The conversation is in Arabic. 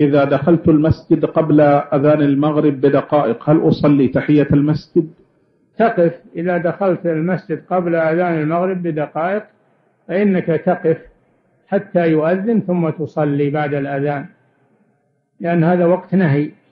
إذا دخلت المسجد قبل أذان المغرب بدقائق هل أصلي تحية المسجد؟ تقف إذا دخلت المسجد قبل أذان المغرب بدقائق فإنك تقف حتى يؤذن ثم تصلي بعد الأذان، لأن هذا وقت نهي.